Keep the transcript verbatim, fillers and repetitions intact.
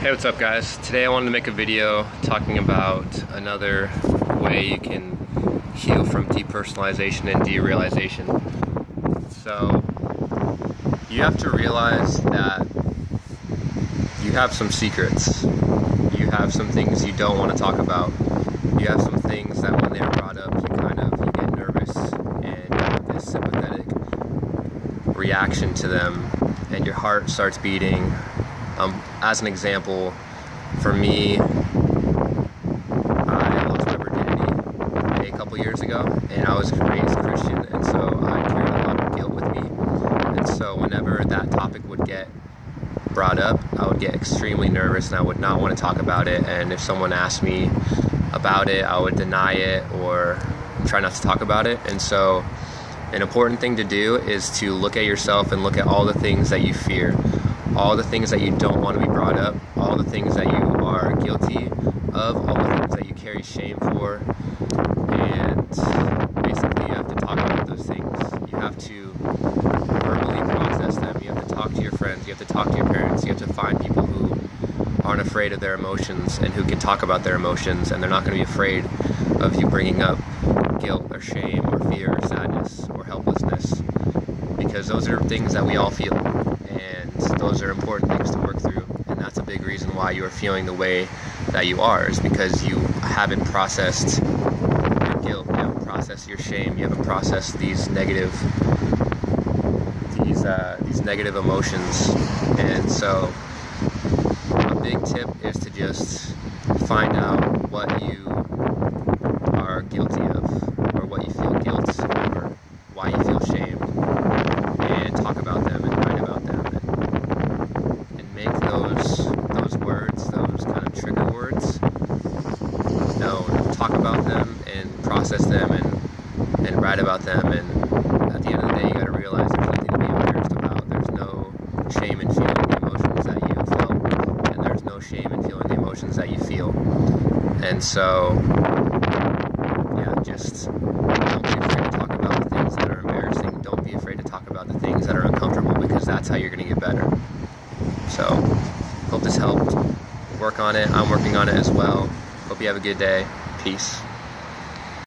Hey, what's up guys? Today I wanted to make a video talking about another way you can heal from depersonalization and derealization. So you have to realize that you have some secrets. You have some things you don't want to talk about. You have some things that when they're brought up you kind of you get nervous and have this sympathetic reaction to them and your heart starts beating. Um, as an example, for me, I lost my virginity a couple years ago, and I was raised Christian, and so I carried a lot of guilt with me. And so whenever that topic would get brought up, I would get extremely nervous, and I would not want to talk about it. And if someone asked me about it, I would deny it or try not to talk about it. And so an important thing to do is to look at yourself and look at all the things that you fear. All the things that you don't want to be brought up, all the things that you are guilty of, all the things that you carry shame for, and basically you have to talk about those things. You have to verbally process them. You have to talk to your friends. You have to talk to your parents. You have to find people who aren't afraid of their emotions and who can talk about their emotions, and they're not going to be afraid of you bringing up guilt or shame or fear or sadness or helplessness, because those are things that we all feel. Those are important things to work through, and that's a big reason why you are feeling the way that you are, is because you haven't processed your guilt, you haven't processed your shame, you haven't processed these negative, these uh, these negative emotions. And so a big tip is to just find out what you are guilty of, or what you feel guilt over, why you feel shame, and talk about them and write about them. Make those those words, those kind of trigger words, known. Talk about them and process them and and write about them. And at the end of the day, you got to realize there's nothing to be embarrassed about. There's no shame in feeling the emotions that you felt, and there's no shame in feeling the emotions that you feel. And so, yeah, just don't be afraid to talk about the things that are embarrassing. Don't be afraid to talk about the things that are uncomfortable, because that's how you're going to get better. So, hope this helped. Work on it. I'm working on it as well. Hope you have a good day. Peace.